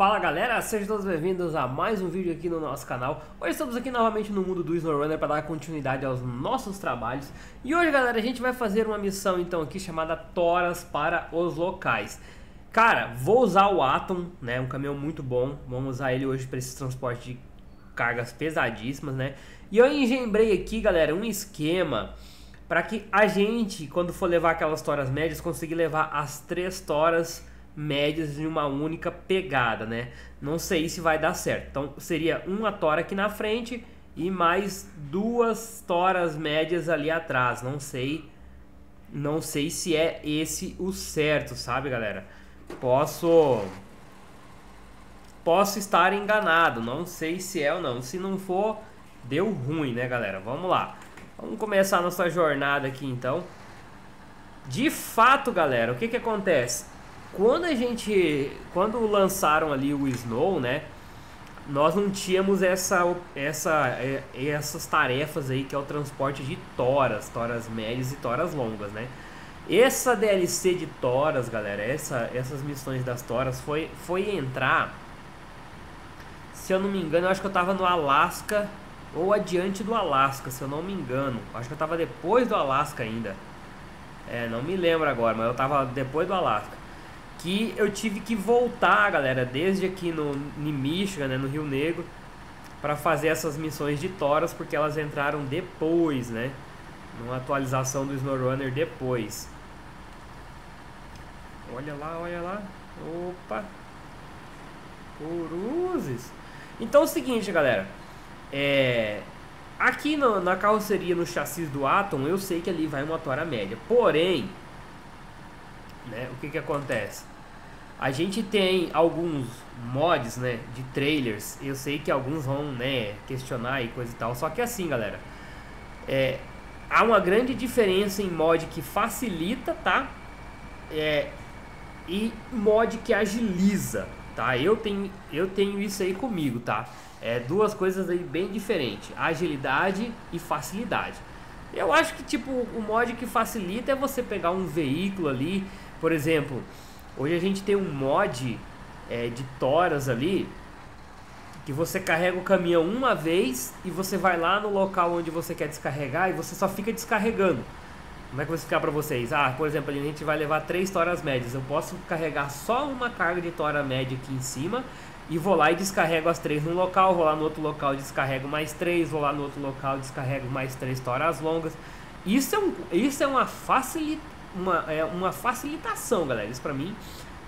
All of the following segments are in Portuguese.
Fala galera, sejam todos bem-vindos a mais um vídeo aqui no nosso canal. Hoje estamos aqui novamente no mundo do SnowRunner para dar continuidade aos nossos trabalhos. E hoje galera, a gente vai fazer uma missão então aqui chamada Toras para os locais. Cara, vou usar o Atom, né, um caminhão muito bom. Vamos usar ele hoje para esse transporte de cargas pesadíssimas, né. E eu engembrei aqui galera, um esquema para que a gente, quando for levar aquelas toras médias, consiga levar as 3 toras médias em uma única pegada, né? Não sei se vai dar certo. Então seria uma tora aqui na frente e mais 2 toras médias ali atrás. Não sei se é esse o certo, sabe, galera? Posso estar enganado. Não sei se é ou não. Se não for, deu ruim, né, galera? Vamos lá. Vamos começar a nossa jornada aqui, então. De fato, galera, o que que acontece? Quando lançaram ali o Snow, né, nós não tínhamos essas tarefas aí, que é o transporte de toras médias e toras longas, né. Essa DLC de toras, galera, essas missões das toras foi entrar, se eu não me engano, eu acho que eu tava no Alaska ou adiante do Alaska, se eu não me engano. Acho que eu tava depois do Alaska ainda. É, não me lembro agora, mas eu tava depois do Alaska. Que eu tive que voltar, galera, desde aqui em Michigan, né, no Rio Negro, para fazer essas missões de toras, porque elas entraram depois, né, numa atualização do SnowRunner depois. Olha lá, olha lá. Opa. Coruzes. Então é o seguinte, galera. Aqui na carroceria, no chassi do Atom, eu sei que ali vai uma tora média. Porém, né, o que que acontece? A gente tem alguns mods, né, de trailers. Eu sei que alguns vão, né, questionar e coisa e tal. Só que assim, galera, há uma grande diferença em mod que facilita, tá? E mod que agiliza, tá? Eu tenho isso aí comigo, tá? Duas coisas aí bem diferentes: agilidade e facilidade. Eu acho que tipo o mod que facilita é você pegar um veículo ali. Por exemplo, hoje a gente tem um mod de toras ali, que você carrega o caminhão uma vez e você vai lá no local onde você quer descarregar e você só fica descarregando. Como é que eu vou explicar pra vocês? Ah, por exemplo, a gente vai levar 3 toras médias. Eu posso carregar só uma carga de tora média aqui em cima e vou lá e descarrego as 3 num local, vou lá no outro local, descarrego mais 3, vou lá no outro local, descarrego mais 3 toras longas. Isso é uma facilitação, galera. Isso pra mim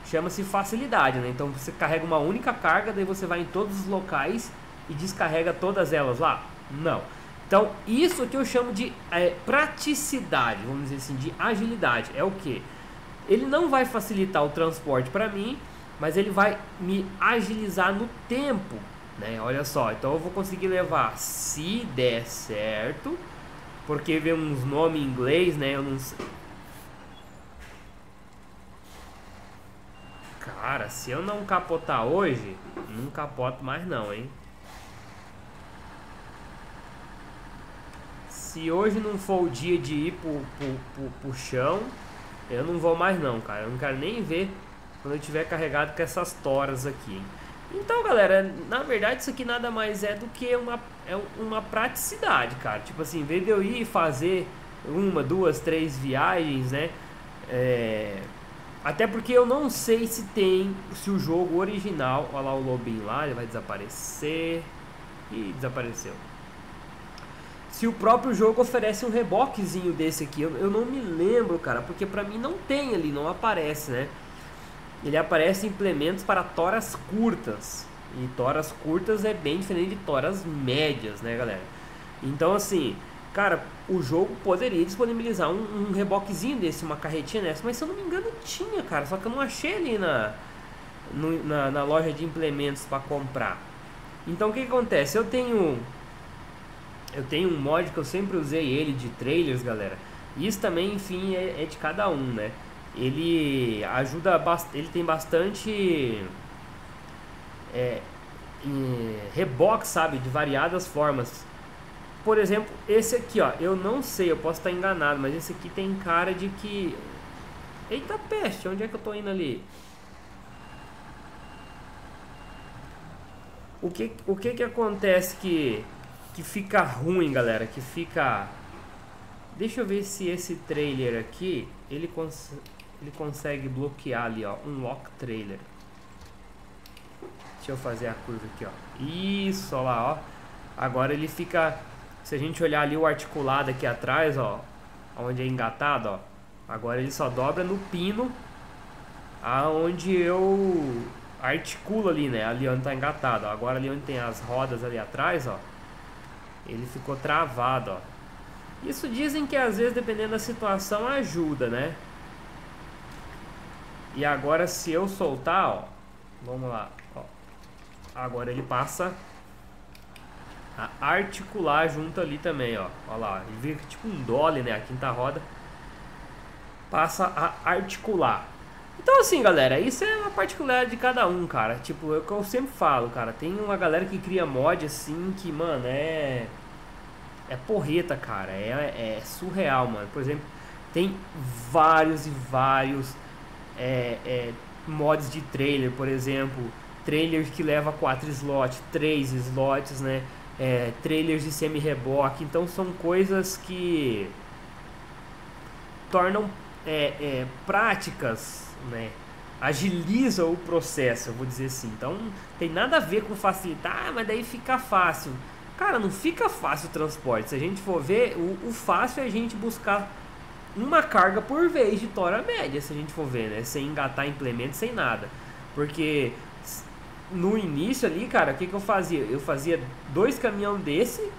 chama-se facilidade, né? Então você carrega uma única carga, daí você vai em todos os locais e descarrega todas elas lá? Não. Então isso que eu chamo de praticidade, vamos dizer assim, de agilidade. É o que? Ele não vai facilitar o transporte pra mim, mas ele vai me agilizar no tempo, né? Olha só, então eu vou conseguir levar, se der certo, porque vem uns nomes em inglês, né? Eu não sei. Cara, se eu não capotar hoje, não capoto mais não, hein? Se hoje não for o dia de ir pro chão, eu não vou mais não, cara. Eu não quero nem ver quando eu tiver carregado com essas toras aqui. Então, galera, na verdade isso aqui nada mais é do que uma praticidade, cara. Tipo assim, em vez de eu ir fazer 1, 2, 3 viagens, né? Até porque eu não sei se o jogo original... Olha lá o lobinho lá, ele vai desaparecer. Ih, desapareceu. Se o próprio jogo oferece um reboquezinho desse aqui. Eu não me lembro, cara, porque pra mim não tem ali, não aparece, né? Ele aparece em implementos para toras curtas. E toras curtas é bem diferente de toras médias, né, galera? Então, assim, cara, o jogo poderia disponibilizar um reboquezinho desse, uma carretinha dessa. Mas, se eu não me engano, tinha, cara. Só que eu não achei ali na loja de implementos para comprar. Então, o que acontece? Eu tenho um mod que eu sempre usei ele de trailers, galera. Isso também, enfim, é de cada um, né? Ele ajuda bastante, ele tem bastante reboque, sabe, de variadas formas. Por exemplo, esse aqui, ó, eu não sei, eu posso estar enganado, mas esse aqui tem cara de que... Eita peste, onde é que eu tô indo ali? O que acontece que fica ruim, galera? Que fica... Deixa eu ver se esse trailer aqui, ele consegue bloquear ali, ó. Um lock trailer. Deixa eu fazer a curva aqui, ó. Isso, ó lá, ó. Agora ele fica... Se a gente olhar ali o articulado aqui atrás, ó. Onde é engatado, ó. Agora ele só dobra no pino aonde eu... articula ali, né? Ali onde tá engatado, ó. Agora ali onde tem as rodas ali atrás, ó, ele ficou travado, ó. Isso dizem que às vezes, dependendo da situação, ajuda, né? E agora se eu soltar, ó, vamos lá, ó, agora ele passa a articular junto ali também, ó. Ó lá, ele vira tipo um dolly, né? A quinta roda passa a articular. Então assim, galera, isso é uma particularidade de cada um, cara. Tipo, é o que eu sempre falo, cara. Tem uma galera que cria mod assim que, mano, é porreta, cara. É surreal, mano. Por exemplo, tem vários e vários mods de trailer, por exemplo. Trailers que leva 4 slots, 3 slots, né? Trailers de semi-reboque. Então são coisas que tornam práticas, né? Agiliza o processo, eu vou dizer assim. Então tem nada a ver com facilitar, mas daí fica fácil. Cara, não fica fácil o transporte. Se a gente for ver, o fácil é a gente buscar uma carga por vez de tora média, se a gente for ver, né? Sem engatar implemento, sem nada. Porque no início ali, cara, o que eu fazia? Eu fazia 2 caminhão desse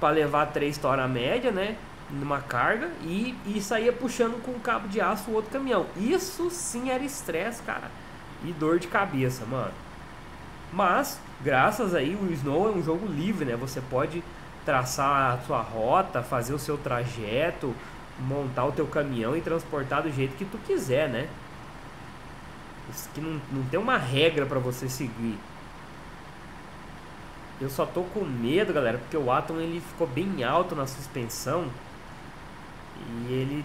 para levar 3 tora média, né? Numa carga e saía puxando com um cabo de aço o outro caminhão. Isso sim era estresse, cara, e dor de cabeça, mano. Mas graças aí, o Snow é um jogo livre, né? Você pode traçar a sua rota, fazer o seu trajeto, montar o teu caminhão e transportar do jeito que tu quiser, né? Isso que não tem uma regra pra você seguir. Eu só tô com medo, galera, porque o Atom ele ficou bem alto na suspensão e ele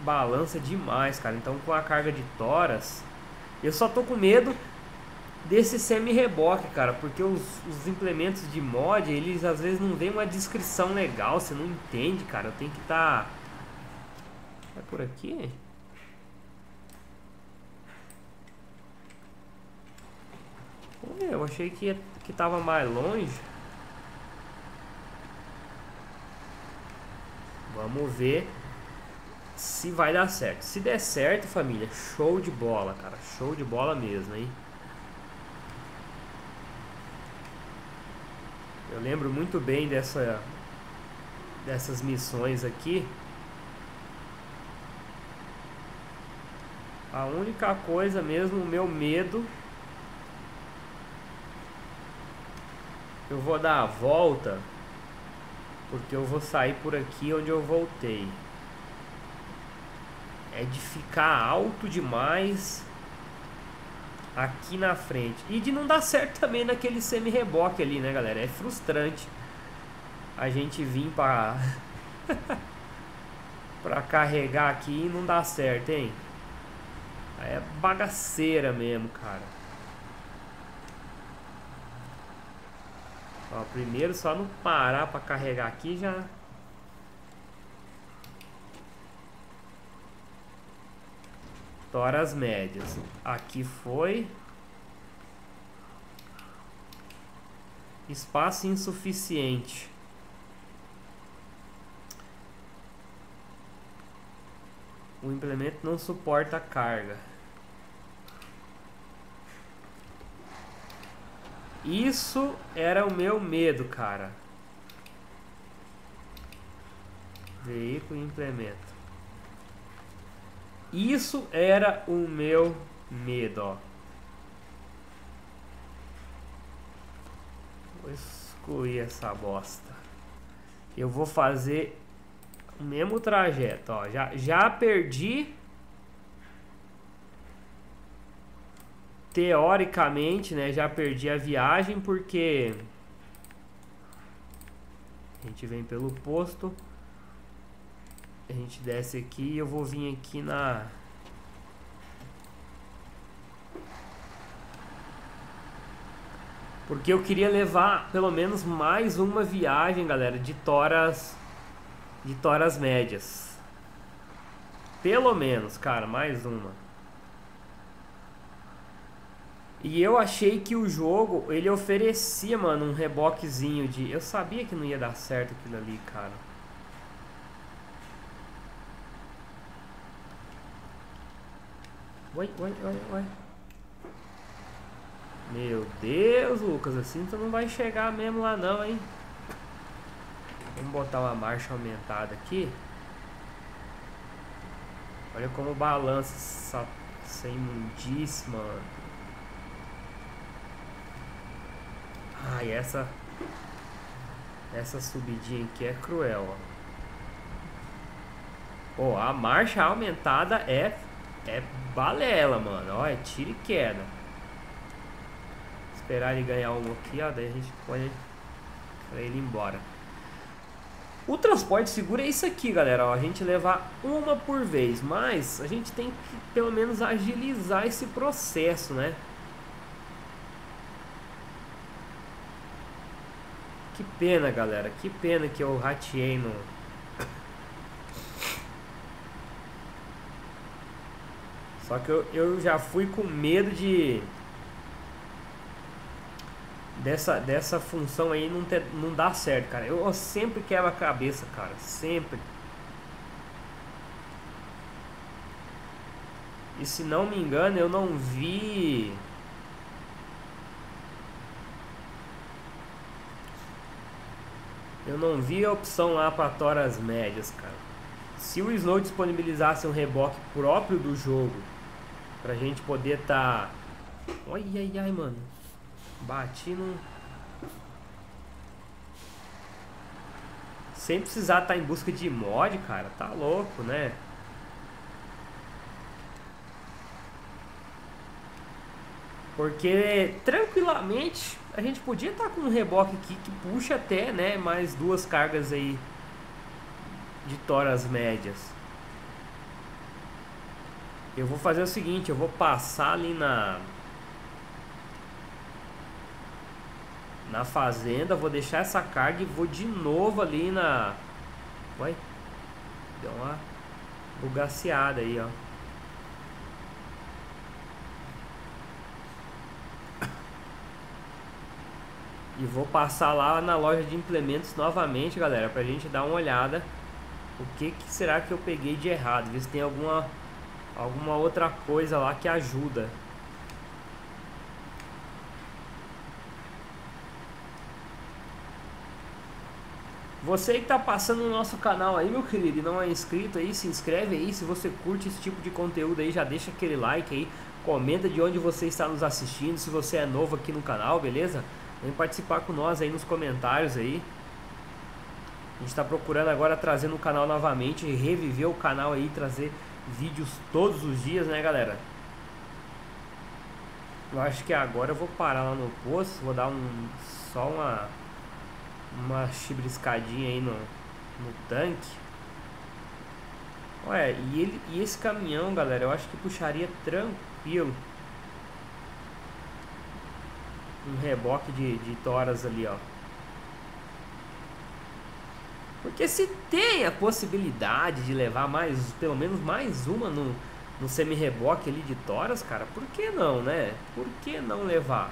balança demais, cara. Então com a carga de toras, eu só tô com medo desse semi-reboque, cara, porque os implementos de mod, eles às vezes não vem uma descrição legal, você não entende, cara. Eu tenho que tá... É por aqui? Eu achei que tava mais longe. Vamos ver se vai dar certo. Se der certo, família, show de bola, cara. Show de bola mesmo, hein? Eu lembro muito bem dessas missões aqui. A única coisa mesmo, o meu medo... Eu vou dar a volta, porque eu vou sair por aqui onde eu voltei. É de ficar alto demais aqui na frente. E de não dar certo também naquele semi-reboque ali, né, galera? É frustrante a gente vir pra... pra carregar aqui e não dar certo, hein? É bagaceira mesmo, cara. Ó, primeiro só não parar pra carregar aqui já. Toras médias. Aqui foi. Espaço insuficiente. O implemento não suporta a carga. Isso era o meu medo, cara. Veículo e implemento. Isso era o meu medo, ó. Vou excluir essa bosta. Eu vou fazer o mesmo trajeto, ó. Já perdi... Teoricamente, né, já perdi a viagem porque a gente vem pelo posto, a gente desce aqui e eu vou vir aqui na... Porque eu queria levar pelo menos mais uma viagem, galera, de toras médias. Pelo menos, cara, mais uma. E eu achei que o jogo, ele oferecia, mano, um reboquezinho de... Eu sabia que não ia dar certo aquilo ali, cara. Uai, uai, uai, uai. Meu Deus, Lucas, assim tu não vai chegar mesmo lá não, hein. Vamos botar uma marcha aumentada aqui. Olha como balança essa imundice, mano. Ai, essa subidinha aqui é cruel, ó. Pô, a marcha aumentada é balela, mano. Ó, é tiro e queda. Esperar ele ganhar um aqui, ó. Daí a gente põe pra ele embora. O transporte seguro é isso aqui, galera, ó, a gente levar uma por vez, mas a gente tem que pelo menos agilizar esse processo, né? Que pena, galera, que pena que eu rateei no... Só que eu já fui com medo de... Dessa função aí não dá certo, cara. Eu sempre quebro a cabeça, cara. Sempre. E se não me engano, eu não vi... Eu não vi a opção lá para toras médias, cara. Se o Snow disponibilizasse um reboque próprio do jogo, pra gente poder tá... Ai, ai, ai, mano. Bati no... Sem precisar estar em busca de mod, cara. Tá louco, né? Porque tranquilamente a gente podia estar com um reboque aqui que puxa até, né, mais duas cargas aí de toras médias. Eu vou fazer o seguinte, eu vou passar ali na fazenda, vou deixar essa carga e vou de novo ali na... Ué? Deu uma bugaceada aí, ó. E vou passar lá na loja de implementos novamente, galera, pra gente dar uma olhada. O que será que eu peguei de errado? Ver se tem alguma outra coisa lá que ajuda. Você que tá passando no nosso canal aí, meu querido, e não é inscrito aí, se inscreve aí. Se você curte esse tipo de conteúdo aí, já deixa aquele like aí. Comenta de onde você está nos assistindo, se você é novo aqui no canal, beleza? Vem participar com nós aí nos comentários aí. A gente tá procurando agora trazer no canal novamente, reviver o canal aí, trazer vídeos todos os dias, né, galera? Eu acho que agora eu vou parar lá no posto, vou dar uma chibriscadinha aí no tanque. Ué, e esse caminhão, galera, eu acho que puxaria tranquilo um reboque de toras ali, ó. Porque se tem a possibilidade de levar pelo menos mais uma no semi-reboque ali de toras, cara, por que não, né? Por que não levar?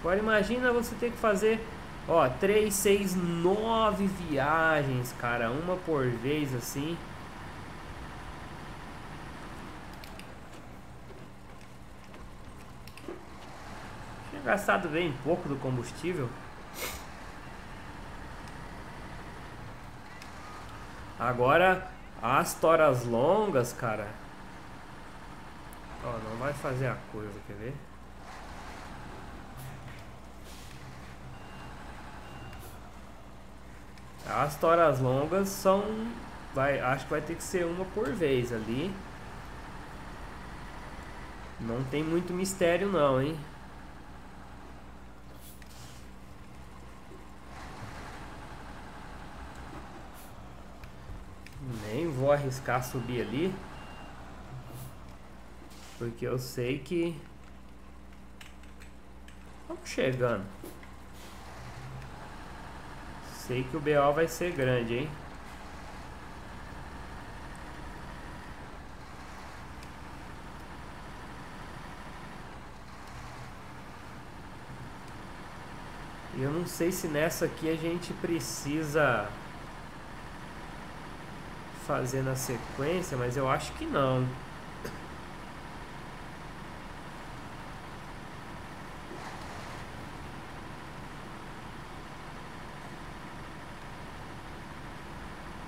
Agora imagina você ter que fazer, ó, 3, 6, 9 viagens, cara, uma por vez, assim. Tinha gastado bem pouco do combustível. Agora, as toras longas, cara. Ó, não vai fazer a curva, quer ver? As toras longas são... acho que vai ter que ser uma por vez ali. Não tem muito mistério não, hein? Nem vou arriscar subir ali, porque eu sei que Estamos chegando. Sei que o BO vai ser grande, hein? Eu não sei se nessa aqui a gente precisa fazer na sequência, mas eu acho que não.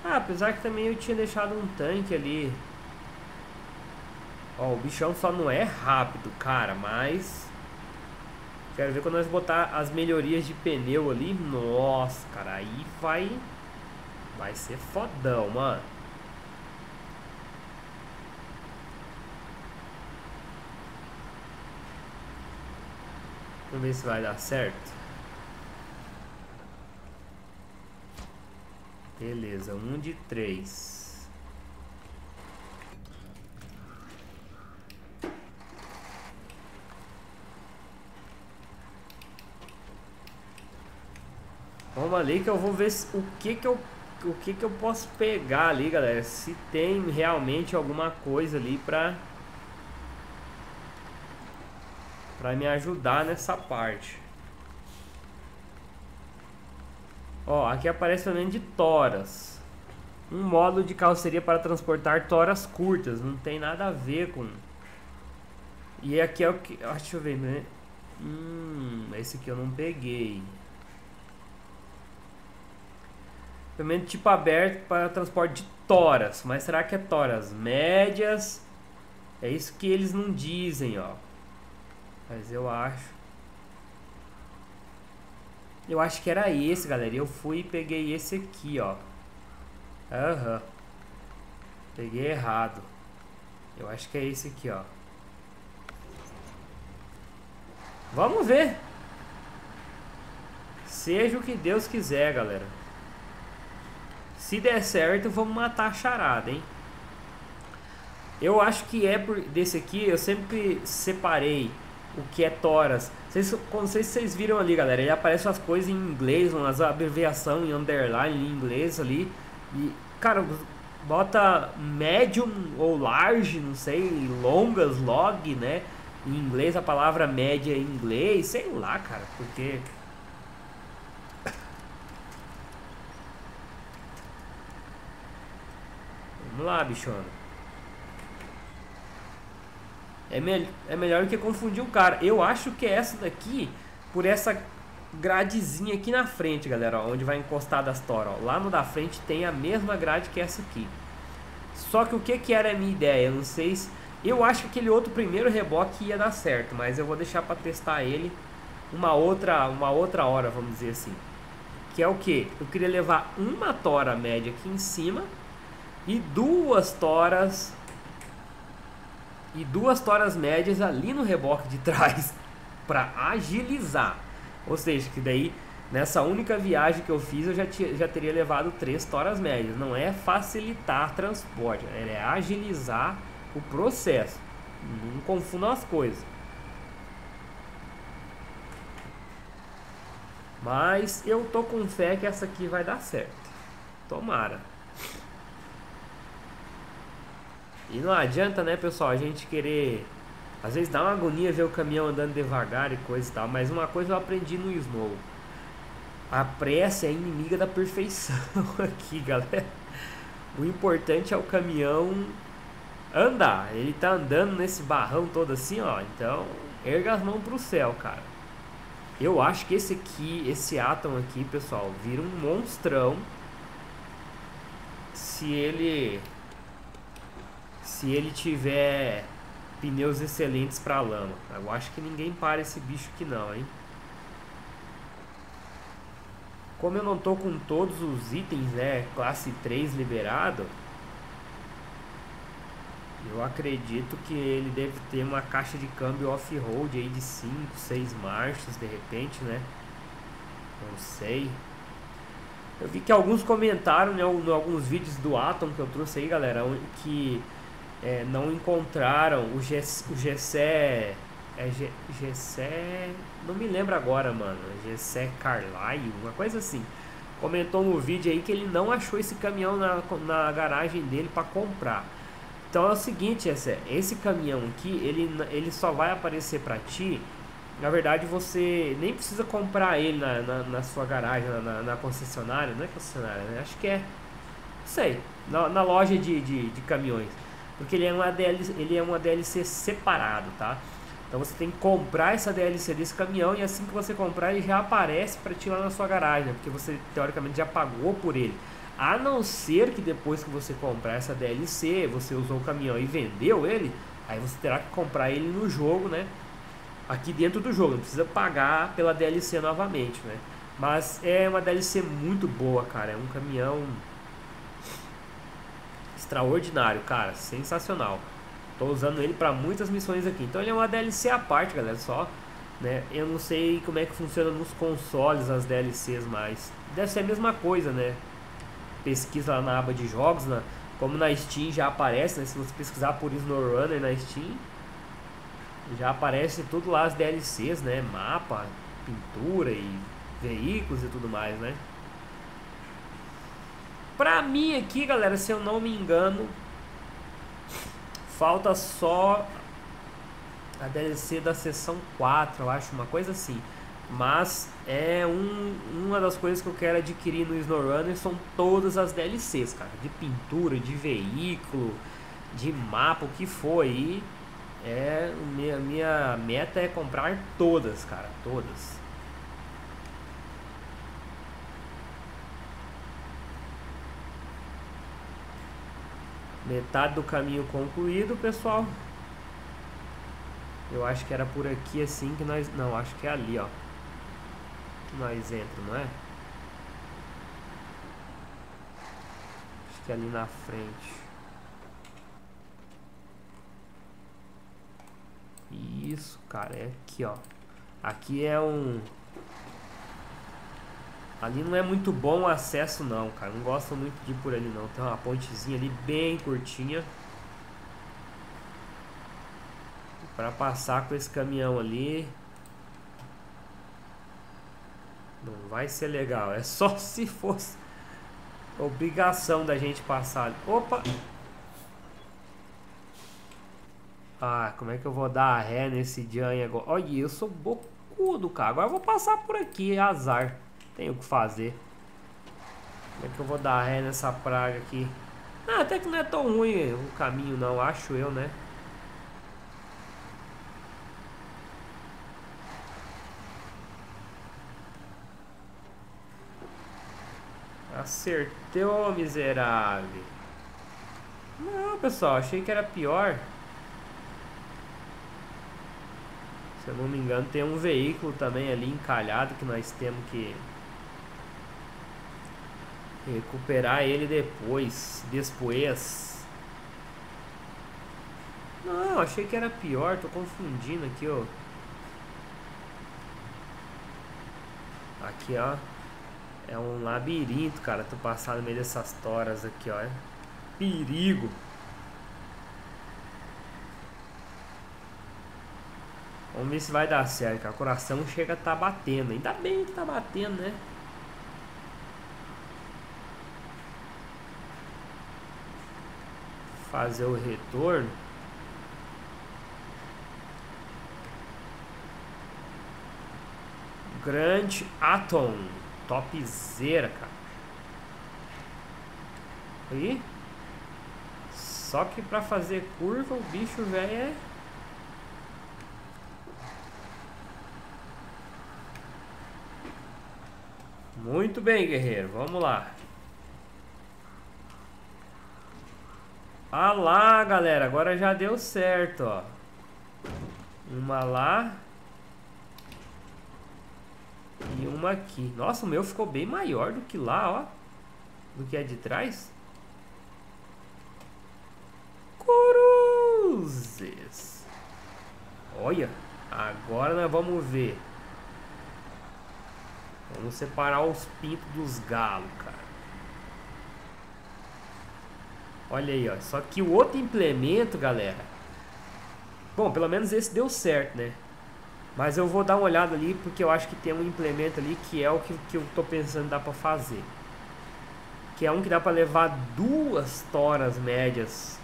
Ah, apesar que também eu tinha deixado um tanque ali. Ó, o bichão só não é rápido, cara, mas... quero ver quando nós botar as melhorias de pneu ali. Nossa, cara, aí vai... vai ser fodão, mano. Vamos ver se vai dar certo. Beleza, 1 de 3. Vamos ali que eu vou ver se, o que eu posso pegar ali, galera. Se tem realmente alguma coisa ali pra me ajudar nessa parte. Ó, aqui aparece o nome de toras. Um módulo de carroceria para transportar toras curtas. Não tem nada a ver com... E aqui é o que... ah, deixa eu ver, né? Esse aqui eu não peguei. Equipamento tipo aberto para transporte de toras. Mas será que é toras médias? É isso que eles não dizem, ó. Mas eu acho... eu acho que era esse, galera. Eu fui e peguei esse aqui, ó. Aham. Peguei errado. Eu acho que é esse aqui, ó. Vamos ver. Seja o que Deus quiser, galera. Se der certo, vamos matar a charada, hein? Eu acho que é por desse aqui. Eu sempre separei o que é toras. Não sei se vocês viram ali, galera. Ele aparece as coisas em inglês, umas abreviações em underline em inglês ali. E, cara, bota medium ou large, não sei, longas, log, né? Em inglês, a palavra média em inglês, sei lá, cara, porque... vamos lá, bichona. É melhor do que confundir o cara. Eu acho que é essa daqui, por essa gradezinha aqui na frente, galera, ó, onde vai encostar das toras, ó. Lá no da frente tem a mesma grade que essa aqui. Só que o que era a minha ideia? Eu não sei se... eu acho que aquele outro primeiro reboque ia dar certo, mas eu vou deixar pra testar ele uma outra hora, vamos dizer assim. Que é o que? Eu queria levar uma tora média aqui em cima e duas toras médias ali no reboque de trás para agilizar. Ou seja, que daí nessa única viagem que eu fiz eu já teria levado 3 toras médias. Não é facilitar transporte, é agilizar o processo. Não confundam as coisas. Mas eu tô com fé que essa aqui vai dar certo. Tomara. E não adianta, né, pessoal, a gente querer... às vezes dá uma agonia ver o caminhão andando devagar e coisa e tal. Mas uma coisa eu aprendi no Snow: a pressa é inimiga da perfeição aqui, galera. O importante é o caminhão andar. Ele tá andando nesse barrão todo assim, ó. Então, erga as mãos pro céu, cara. Eu acho que esse aqui, esse Atom aqui, pessoal, vira um monstrão se ele... se ele tiver pneus excelentes para lama. Eu acho que ninguém para esse bicho aqui não, hein? Como eu não tô com todos os itens, né, classe 3 liberado, eu acredito que ele deve ter uma caixa de câmbio off-road aí de 5, 6 marchas de repente, né? Não sei. Eu vi que alguns comentaram, né, em alguns vídeos do Atom que eu trouxe aí, galera, que... é, não encontraram o GC É Gessé... Não me lembro agora, mano. Gessé Carlyle, uma coisa assim. Comentou no vídeo aí que ele não achou esse caminhão na garagem dele para comprar. Então é o seguinte, esse caminhão aqui, ele só vai aparecer para ti. Na verdade, você nem precisa comprar ele na sua garagem, na concessionária. Não é concessionária, né? Acho que é... Não sei. Na loja de caminhões. Porque ele é uma DLC separado, tá? Então você tem que comprar essa DLC desse caminhão, e assim que você comprar ele já aparece para ti lá na sua garagem, né? Porque você teoricamente já pagou por ele. A não ser que depois que você comprar essa DLC, você usou o caminhão e vendeu ele, aí você terá que comprar ele no jogo, né? Aqui dentro do jogo, não precisa pagar pela DLC novamente, né? Mas é uma DLC muito boa, cara. É um caminhão extraordinário, cara, sensacional. Tô usando ele para muitas missões aqui. Então ele é uma DLC à parte, galera, só, né? Eu não sei como é que funciona nos consoles as DLCs, mas deve ser a mesma coisa, né? Pesquisa lá na aba de jogos, né? Como na Steam já aparece, né? Se você pesquisar por SnowRunner na Steam, já aparece tudo lá as DLCs, né? Mapa, pintura e veículos e tudo mais, né? Pra mim aqui, galera, se eu não me engano, falta só a DLC da sessão 4, eu acho, uma coisa assim. Mas é uma das coisas que eu quero adquirir no SnowRunner são todas as DLCs, cara. De pintura, de veículo, de mapa, o que for aí. É, minha meta é comprar todas, cara, todas. Metade do caminho concluído, pessoal. Eu acho que era por aqui assim que nós... Não, acho que é ali, ó, que nós entramos, não é? Acho que é ali na frente. Isso, cara, é aqui, ó. Aqui é um... Ali não é muito bom o acesso, não, cara. Não gosto muito de ir por ali, não. Tem uma pontezinha ali bem curtinha. Pra passar com esse caminhão ali não vai ser legal. É só se fosse obrigação da gente passar ali. Opa! Ah, como é que eu vou dar a ré nesse Jane agora? Olha, eu sou bocudo, cara. Agora eu vou passar por aqui, azar. Tenho o que fazer. Como é que eu vou dar ré nessa praga aqui? Ah, até que não é tão ruim o caminho, não, acho eu, né? Acertou, miserável. Não, pessoal, achei que era pior. Se eu não me engano, tem um veículo também ali encalhado que nós temos que recuperar ele depois. Não, achei que era pior. Tô confundindo aqui, ó. Aqui, ó, é um labirinto, cara. Tu passar no meio dessas toras aqui, ó, é perigo. Vamos ver se vai dar certo, cara. O coração chega a tá batendo. Ainda bem que tá batendo, né? Fazer o retorno. Grande Atom. Topzera, cara. Aí. Só que pra fazer curva o bicho, velho, é... Muito bem, guerreiro. Vamos lá. Ah lá, galera. Agora já deu certo, ó. Uma lá. E uma aqui. Nossa, o meu ficou bem maior do que lá, ó. Do que é de trás. Cruzes. Olha. Agora nós vamos ver. Vamos separar os pintos dos galos, cara. Olha aí, ó. Só que o outro implemento, galera... Bom, pelo menos esse deu certo, né? Mas eu vou dar uma olhada ali, porque eu acho que tem um implemento ali que é o que eu tô pensando dá para fazer. Que é um que dá para levar 2 toras médias.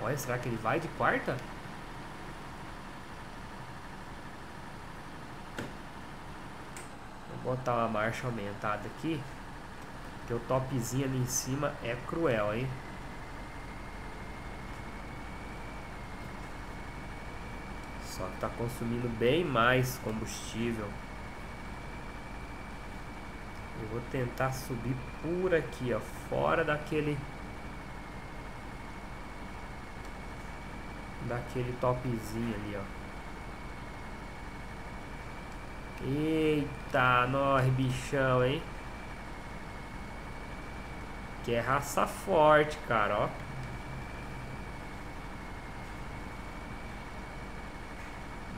Olha, será que ele vai de quarta? Vou botar uma marcha aumentada aqui. Porque o topzinho ali em cima é cruel, hein? Só que tá consumindo bem mais combustível. Eu vou tentar subir por aqui, ó, fora daquele topzinho ali, ó. Eita, nós, bichão, hein? Que é raça forte, cara, ó.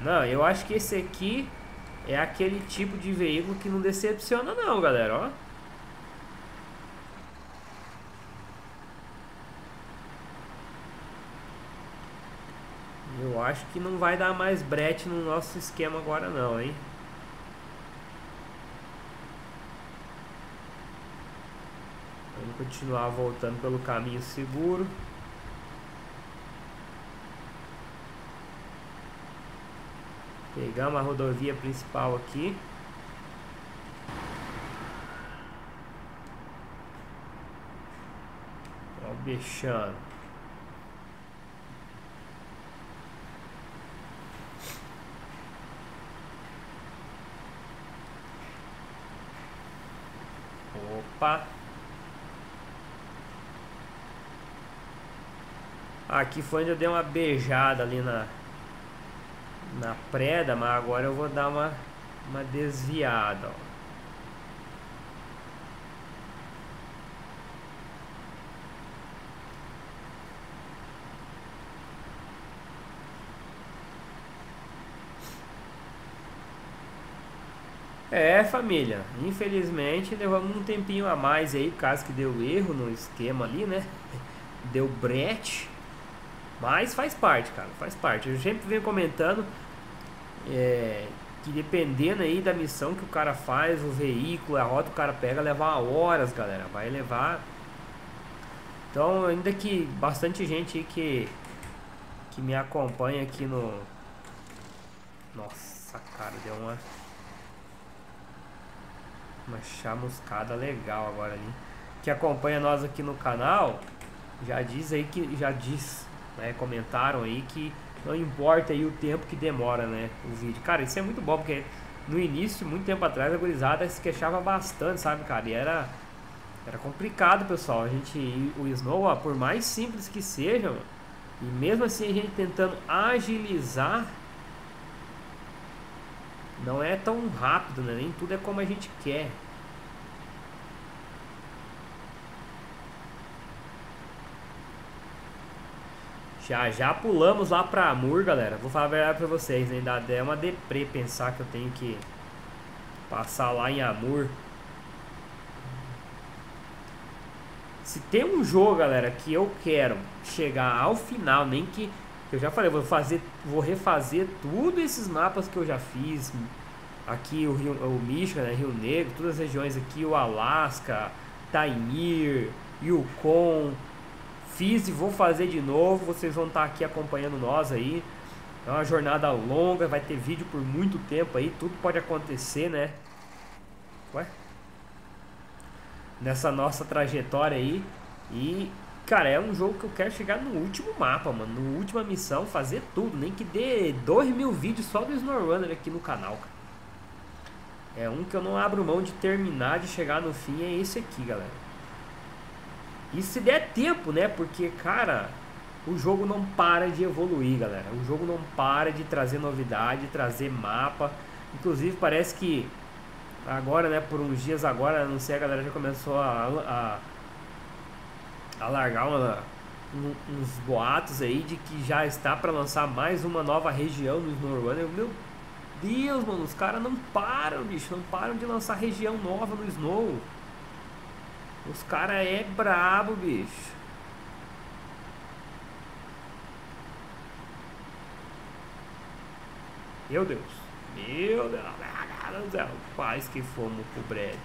Não, eu acho que esse aqui é aquele tipo de veículo que não decepciona não, galera, ó. Eu acho que não vai dar mais brete no nosso esquema agora não, hein. Vamos continuar voltando pelo caminho seguro. Pegamos a rodovia principal aqui. Ó o bichano. Opa. Aqui foi onde eu dei uma beijada ali na preda, mas agora eu vou dar uma desviada, ó. É, família, infelizmente levamos um tempinho a mais aí, caso que deu erro no esquema ali, né? Deu brete. Mas faz parte, cara, faz parte. Eu sempre venho comentando que dependendo aí da missão que o cara faz, o veículo, a rota que o cara pega, levar horas, galera. Vai levar. Então, ainda que bastante gente aí que me acompanha aqui no... Nossa, cara, deu uma chamuscada legal agora ali. Que acompanha nós aqui no canal, já diz aí que... Né, comentaram aí que não importa aí o tempo que demora, né, o vídeo. Cara, isso é muito bom, porque no início, muito tempo atrás, a gurizada se queixava bastante, sabe, cara? E era complicado, pessoal. A gente, o Snow, ó, por mais simples que seja, mano, e mesmo assim a gente tentando agilizar, não é tão rápido, né? Nem tudo é como a gente quer. Já pulamos lá pra Amur, galera. Vou falar a verdade pra vocês, né? Ainda é uma deprê pensar que eu tenho que passar lá em Amur. Se tem um jogo, galera, que eu quero chegar ao final, nem que... Eu já falei, vou refazer tudo esses mapas que eu já fiz. Aqui o Michigan, né? Rio Negro, todas as regiões aqui. O Alaska, Taimir, Yukon... Fiz e vou fazer de novo. Vocês vão estar aqui acompanhando nós aí. É uma jornada longa, vai ter vídeo por muito tempo aí. Tudo pode acontecer, né? Ué? Nessa nossa trajetória aí. E, cara, é um jogo que eu quero chegar no último mapa, mano. Na última missão, fazer tudo. Nem que dê 2000 vídeos só do SnowRunner aqui no canal, cara. É um que eu não abro mão de terminar, de chegar no fim. É esse aqui, galera. E se der tempo, né? Porque, cara, o jogo não para de evoluir, galera. O jogo não para de trazer novidade, trazer mapa. Inclusive, parece que agora, né? Por uns dias agora, não sei, a galera já começou a largar uns boatos aí de que já está para lançar mais uma nova região no SnowRunner. Meu Deus, mano, os caras não param, bicho. Não param de lançar região nova no Snow. Os caras é brabo, bicho. Meu Deus. Meu Deus do céu, quase que fomos pro brete.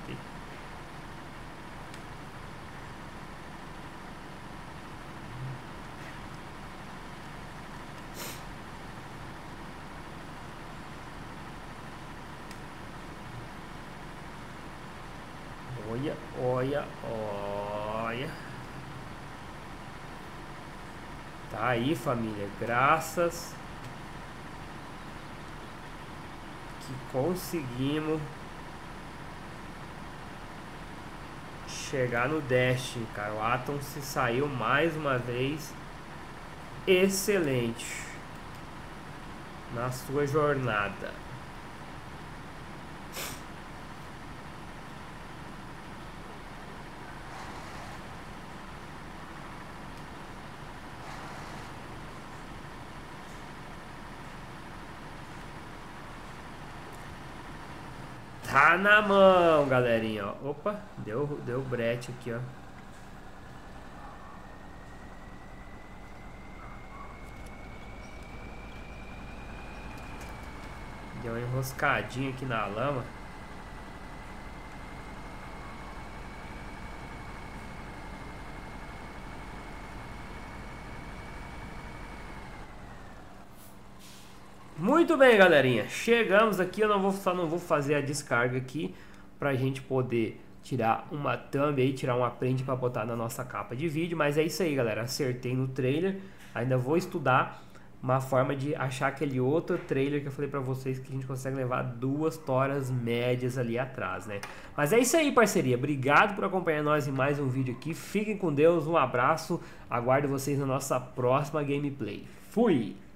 Olha, olha, olha. Tá aí, família. Graças que conseguimos chegar no Dash, cara. O Atom se saiu mais uma vez excelente na sua jornada. Tá na mão, galerinha, ó. Opa, deu brete aqui, ó. Deu uma enroscadinha aqui na lama. Muito bem, galerinha, chegamos aqui. Eu não vou fazer a descarga aqui pra gente poder tirar uma thumb aí, tirar uma print para botar na nossa capa de vídeo, mas é isso aí, galera. Acertei no trailer, ainda vou estudar uma forma de achar aquele outro trailer que eu falei pra vocês que a gente consegue levar 2 toras médias ali atrás, né? Mas é isso aí, parceria. Obrigado por acompanhar nós em mais um vídeo aqui. Fiquem com Deus, um abraço, aguardo vocês na nossa próxima gameplay. Fui!